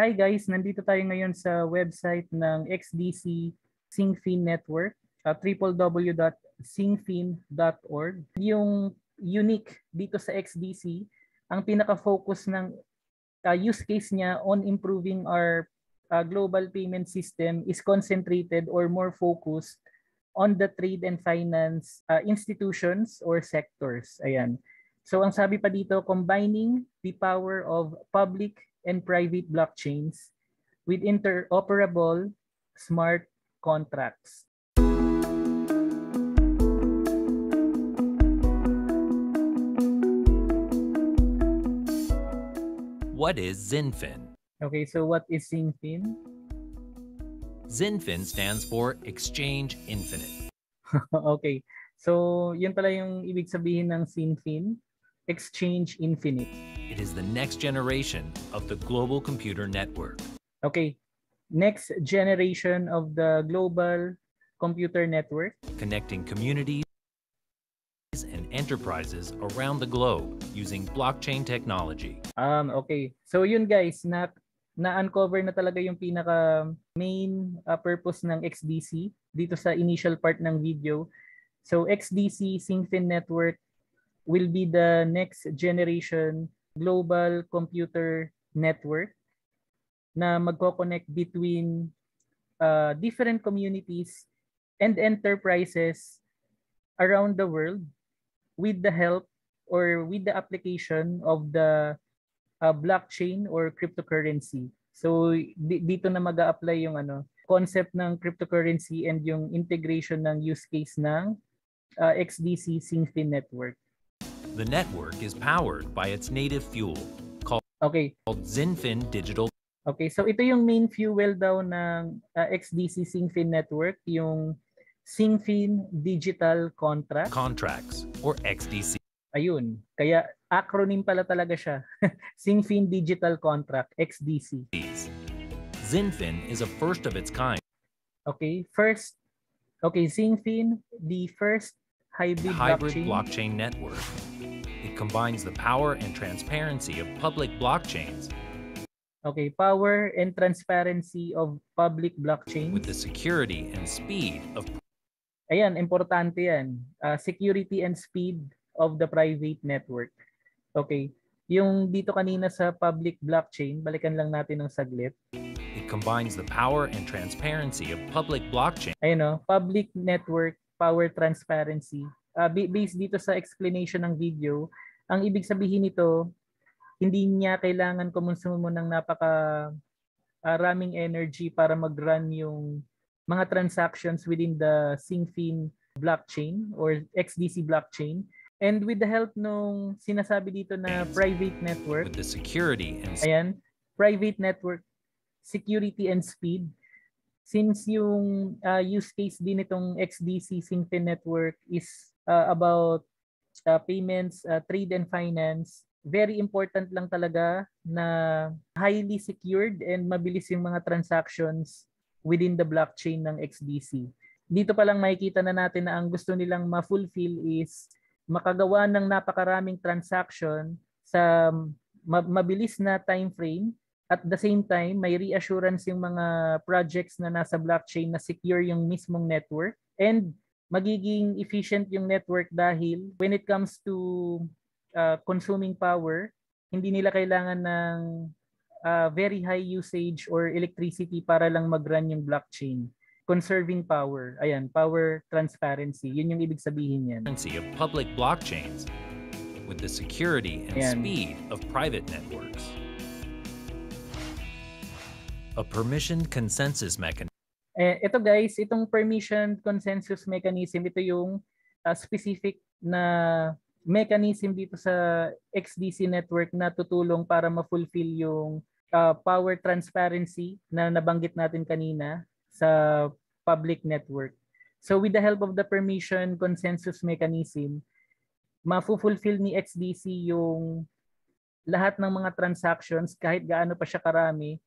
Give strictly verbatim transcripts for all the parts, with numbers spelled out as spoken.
Hi guys, nandito tayo ngayon sa website ng X D C Xinfin Network, uh, w w w dot xinfin dot org. Yung unique dito sa X D C, ang pinaka-focus ng uh, use case niya on improving our uh, global payment system is concentrated or more focused on the trade and finance uh, institutions or sectors. Ayan. So ang sabi pa dito, combining the power of public and private blockchains with interoperable smart contracts. What is Xinfin? Okay, so what is Xinfin? Xinfin stands for Exchange Infinite. Okay, so yun pala yung ibig sabihin ng Xinfin, Exchange Infinite. It is the next generation of the global computer network. Okay, next generation of the global computer network. Connecting communities and enterprises around the globe using blockchain technology. Um, okay. So yun guys, na na-uncover na talaga yung pinaka main uh, purpose ng X D C dito sa initial part ng video. So X D C Xinfin Network will be the next generation global computer network na magko-connect between uh, different communities and enterprises around the world, with the help or with the application of the uh, blockchain or cryptocurrency. So di dito na mag-a-apply yung ano, concept ng cryptocurrency and yung integration ng use case ng uh, X D C Xinfin Network. The network is powered by its native fuel called, okay. called Xinfin Digital. Okay, so ito yung main fuel daw ng uh, X D C Xinfin Network, yung Xinfin Digital Contract. Contracts or X D C. Ayun, kaya acronym pala talaga siya. Xinfin Digital Contract, X D C. Xinfin is a first of its kind. Okay, first. Okay, Xinfin, the first hybrid, hybrid blockchain. blockchain network. It combines the power and transparency of public blockchains. Okay, power and transparency of public blockchains. With the security and speed of Ayan, importante yan. Uh, security and speed of the private network. Okay. Yung dito kanina sa public blockchain, balikan lang natin ng saglit. It combines the power and transparency of public blockchain. Ayan o, public network, power, transparency. Uh, based dito sa explanation ng video, ang ibig sabihin nito, hindi niya kailangan kumonsumo ng napaka-raming uh, energy para mag-run yung mga transactions within the Xinfin blockchain or X D C blockchain, and with the help nung sinasabi dito na private network with the security and ayan, private network, security and speed, since yung uh, use case din itong X D C Xinfin Network is uh, about uh, payments, uh, trade and finance, very important lang talaga na highly secured and mabilis yung mga transactions within the blockchain ng X D C. Dito pa lang makikita na natin na ang gusto nilang ma-fulfill is makagawa ng napakaraming transaction sa mabilis na time frame. At the same time, may reassurance yung mga projects na nasa blockchain na secure yung mismong network, and magiging efficient yung network dahil when it comes to uh, consuming power, hindi nila kailangan ng Uh, very high usage or electricity para lang mag-run yung blockchain. Conserving power. Ayan, power transparency. Yun yung ibig sabihin yan. Of public blockchains with the security and Ayan. speed of private networks. A permission consensus mechanism. Eh, ito guys, itong permission consensus mechanism, ito yung uh, specific na mechanism dito sa X D C network na tutulong para ma-fulfill yung Uh, power transparency na nabanggit natin kanina sa public network. So with the help of the permission consensus mechanism, mafu-fulfill ni X D C yung lahat ng mga transactions kahit gaano pa siya karami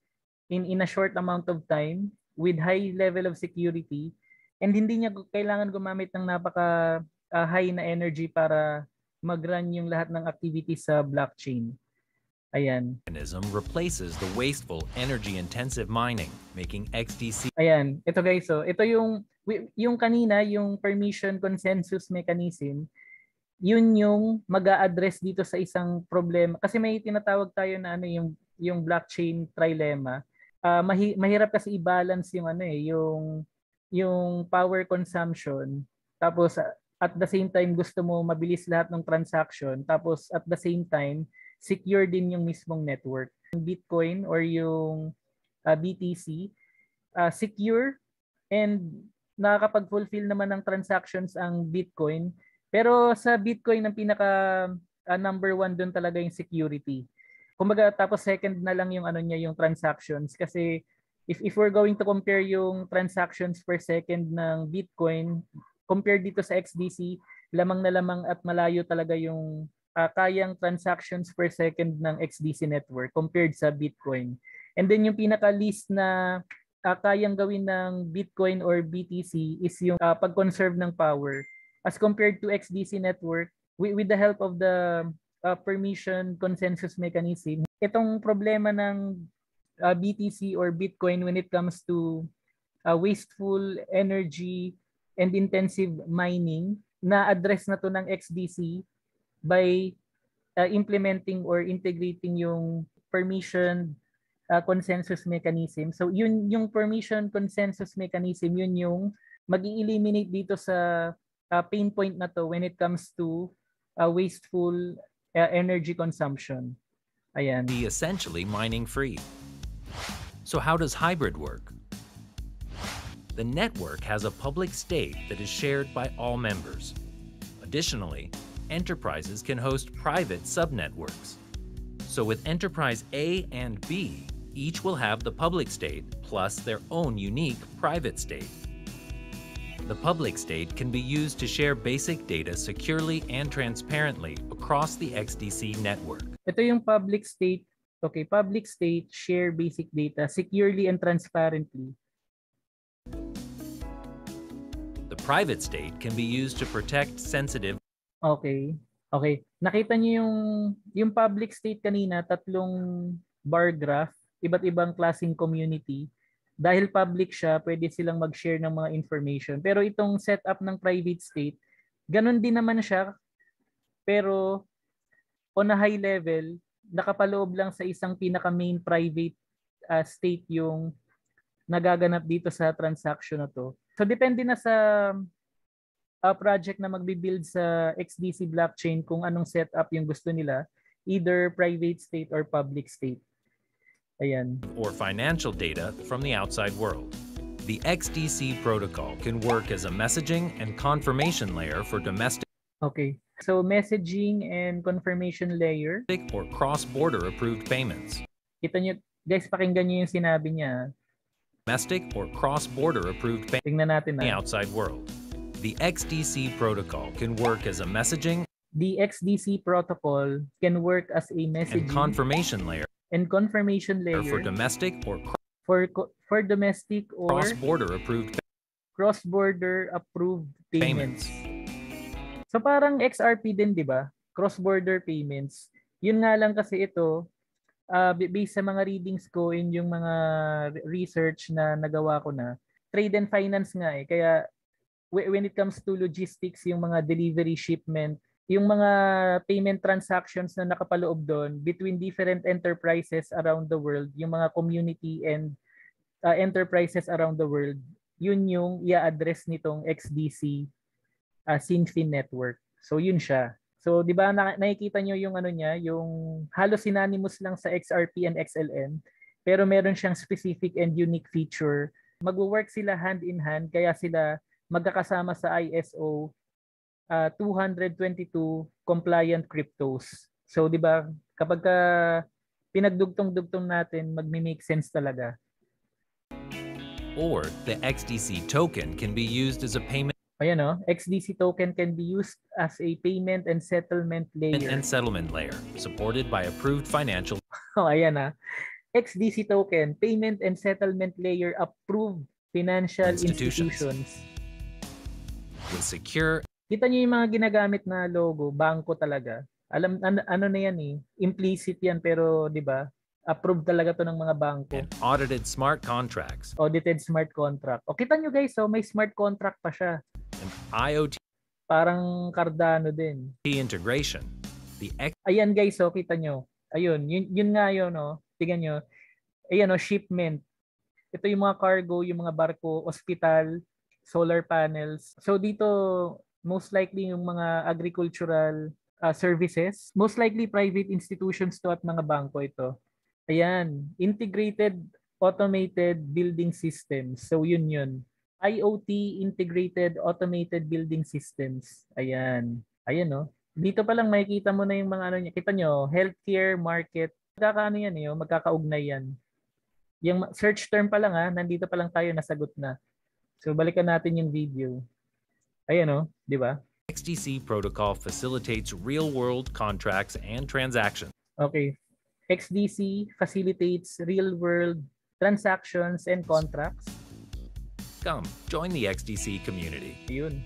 in, in a short amount of time with high level of security, and hindi niya kailangan gumamit ng napaka uh, high na energy para mag-run yung lahat ng activities sa blockchain. Ayan. Mechanism replaces the wasteful, energy-intensive mining, making X D C. Ayan, ito guys, so ito yung yung kanina, yung permission consensus mechanism, yun yung mag-a-address dito sa isang problema. Kasi may tinatawag tayo na ano yung yung blockchain trilemma. Uh, mahi, mahirap kasi i-balance yung ano eh, yung yung power consumption. Tapos at the same time gusto mo mabilis lahat ng transaction. Tapos at the same time secure din yung mismong network. Bitcoin or yung uh, B T C, uh, secure and nakakapag-fulfill naman ng transactions ang Bitcoin. Pero sa Bitcoin, ang pinaka uh, number one doon talaga yung security. Kumbaga, tapos second na lang yung, ano niya, yung transactions. Kasi if, if we're going to compare yung transactions per second ng Bitcoin, compared dito sa X D C, lamang na lamang at malayo talaga yung Uh, kayang transactions per second ng X D C network compared sa Bitcoin. And then yung pinaka-least na uh, kayang gawin ng Bitcoin or B T C is yung uh, pag-conserve ng power. As compared to X D C network, we, with the help of the uh, permission consensus mechanism, itong problema ng uh, B T C or Bitcoin when it comes to uh, wasteful energy and intensive mining, na-address na to ng X D C by uh, implementing or integrating yung permission uh, consensus mechanism. So yun yung permission consensus mechanism, yun yung mag-i-eliminate dito sa uh, pain point na to when it comes to uh, wasteful uh, energy consumption. Ayan. The essentially mining free. So how does hybrid work? The network has a public state that is shared by all members. Additionally, enterprises can host private subnetworks. So with enterprise A and B, each will have the public state plus their own unique private state. The public state can be used to share basic data securely and transparently across the X D C network. Ito yung public state. Okay, public state, share basic data securely and transparently. The private state can be used to protect sensitive. Okay. Okay. Nakita niyo yung yung public state kanina, tatlong bar graph, iba't ibang klaseng community. Dahil public siya, pwede silang mag-share ng mga information. Pero itong setup ng private state, ganun din naman siya, pero on a high level, nakapaloob lang sa isang pinaka-main private uh, state yung nagaganap dito sa transaction na to. So depende na sa a project na magbi-build sa X D C blockchain kung anong setup yung gusto nila, either private state or public state. Ayan. Or financial data from the outside world. The X D C protocol can work as a messaging and confirmation layer for domestic. Okay. So messaging and confirmation layer or cross-border approved payments. Kita niyo, guys, pakinggan niyo yung sinabi niya. Domestic or cross-border approved payments. Tingnan natin na. The outside world. The X D C protocol can work as a messaging. The X D C protocol can work as a messaging and confirmation layer. And confirmation layer for domestic or for for domestic or cross-border approved cross-border approved payments. payments. So parang X R P din, 'di ba? Cross-border payments. Yun nga lang kasi ito, uh, based sa mga readings ko in yung mga research na nagawa ko na, trade and finance nga eh, kaya when it comes to logistics, yung mga delivery, shipment, yung mga payment transactions na nakapaloob doon between different enterprises around the world, yung mga community and uh, enterprises around the world, yun yung i-address nitong X D C uh, Xinfin network. So yun siya. So di ba na nakikita nyo yung ano niya, yung halos synonymous lang sa X R P and X L M, pero meron siyang specific and unique feature. Magwo-work sila hand in hand, kaya sila magkakasama sa I S O uh, two hundred twenty-two compliant cryptos. So 'di ba, kapag uh, pinagdugtong-dugtong natin, magme-make sense talaga. Or the X D C token can be used as a payment. Ayan, oh, X D C token can be used as a payment and settlement layer. And settlement layer supported by approved financial. Oh, ayan ah. X D C token, payment and settlement layer approved financial institutions. institutions. Secure. Kita niyo yung mga ginagamit na logo, bangko talaga. alam ano, ano na yan eh, implicit yan, pero di ba approved talaga to ng mga bangko. And audited smart contracts. Audited smart contract. O kita nyo guys, so may smart contract pa siya. And I O T. Parang Cardano din. Integration. The X Ayan guys, so kita nyo. Ayun, yun, yun nga yun, no? Tingnan nyo. Ayan o, no, shipment. Ito yung mga cargo, yung mga barko, hospital, solar panels. So dito, most likely yung mga agricultural uh, services. Most likely private institutions to at mga bangko ito. Ayan, integrated automated building systems. So yun yun. I O T, integrated automated building systems. Ayan. Ayan no. Dito pa lang makikita mo na yung mga ano niya. Kita nyo, healthcare, market. Magkakaano yan eh, magkakaugnay yan. Yung search term pa lang ha, nandito pa lang tayo, nasagot na. So balikan natin yung video. Ayan no, di ba? X D C protocol facilitates real-world contracts and transactions. Okay. X D C facilitates real-world transactions and contracts. Come, join the X D C community. Yun.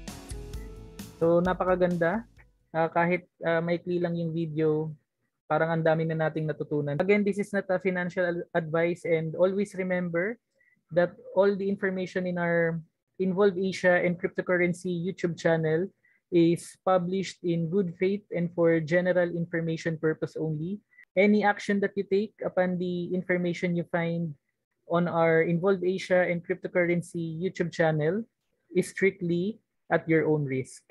So, napakaganda. Uh, kahit uh, maikli lang yung video, parang ang dami na nating natutunan. Again, this is not a financial advice, and always remember that all the information in our Involve Asia and Cryptocurrency YouTube channel is published in good faith and for general information purpose only. Any action that you take upon the information you find on our Involve Asia and Cryptocurrency YouTube channel is strictly at your own risk.